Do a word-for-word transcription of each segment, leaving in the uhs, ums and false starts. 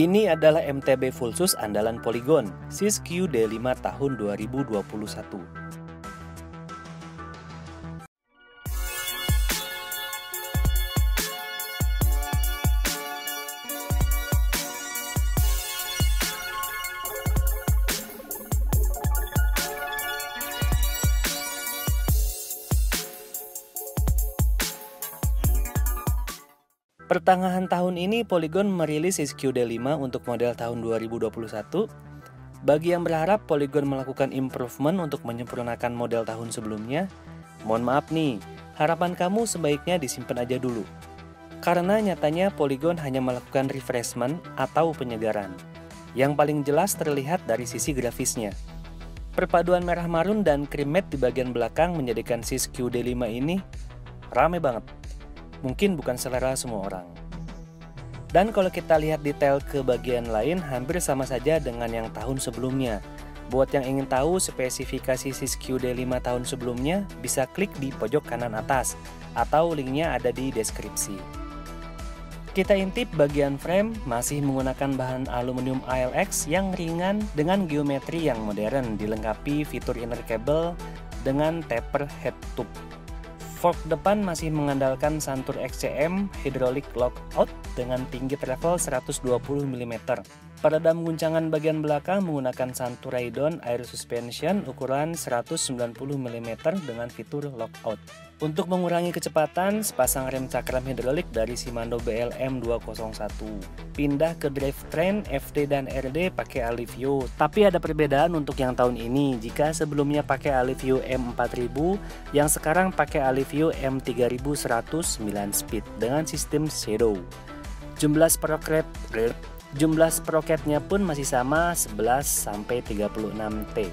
Ini adalah M T B Fulsus andalan Polygon, SISKIU D lima tahun dua ribu dua puluh satu. Pertengahan tahun ini Polygon merilis SISKIU D lima untuk model tahun dua ribu dua puluh satu. Bagi yang berharap Polygon melakukan improvement untuk menyempurnakan model tahun sebelumnya, mohon maaf nih, harapan kamu sebaiknya disimpan aja dulu. Karena nyatanya Polygon hanya melakukan refreshment atau penyegaran, yang paling jelas terlihat dari sisi grafisnya. Perpaduan merah marun dan krim matte di bagian belakang menjadikan SISKIU D lima ini rame banget. Mungkin bukan selera semua orang. Dan kalau kita lihat detail ke bagian lain, hampir sama saja dengan yang tahun sebelumnya. Buat yang ingin tahu spesifikasi SISKIU D lima tahun sebelumnya, bisa klik di pojok kanan atas, atau linknya ada di deskripsi. Kita intip bagian frame, masih menggunakan bahan aluminium A L X yang ringan dengan geometri yang modern, dilengkapi fitur inner cable dengan taper head tube. Fork depan masih mengandalkan Suntour X C M Hydraulic Lockout dengan tinggi travel seratus dua puluh milimeter. Peredam guncangan bagian belakang menggunakan Suntour Raidon Air Suspension ukuran seratus sembilan puluh milimeter dengan fitur lockout. Untuk mengurangi kecepatan, sepasang rem cakram hidrolik dari Shimano B L M dua nol satu. Pindah ke drivetrain F D dan R D pakai Alivio. Tapi ada perbedaan untuk yang tahun ini. Jika sebelumnya pakai Alivio M empat ribu, yang sekarang pakai Alivio M tiga ribu seratus sembilan Speed dengan sistem shadow. Jumlah sprocket jumlah sproketnya pun masih sama sebelas sampai tiga puluh enam T.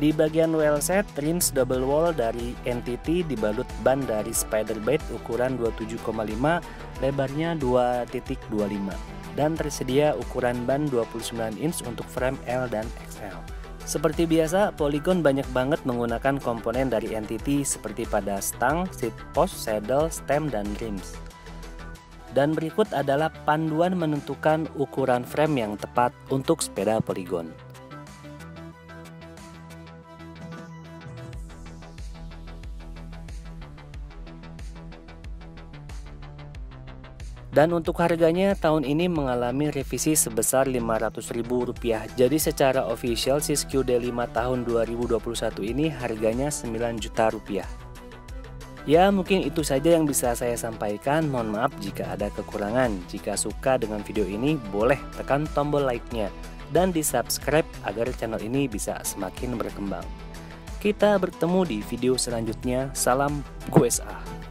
Di bagian well set, rims double wall dari N T T dibalut ban dari Spider Bite ukuran dua puluh tujuh koma lima, lebarnya dua titik dua lima, dan tersedia ukuran ban dua puluh sembilan inch untuk frame L dan X L. Seperti biasa, Polygon banyak banget menggunakan komponen dari N T T seperti pada stang, seat post, saddle, stem, dan rims. Dan berikut adalah panduan menentukan ukuran frame yang tepat untuk sepeda Polygon. Dan untuk harganya tahun ini mengalami revisi sebesar lima ratus ribu rupiah. Jadi secara official SISKIU D lima tahun dua ribu dua puluh satu ini harganya sembilan juta rupiah. Ya, mungkin itu saja yang bisa saya sampaikan. Mohon maaf jika ada kekurangan. Jika suka dengan video ini, boleh tekan tombol like-nya dan di-subscribe agar channel ini bisa semakin berkembang. Kita bertemu di video selanjutnya. Salam, gue S A.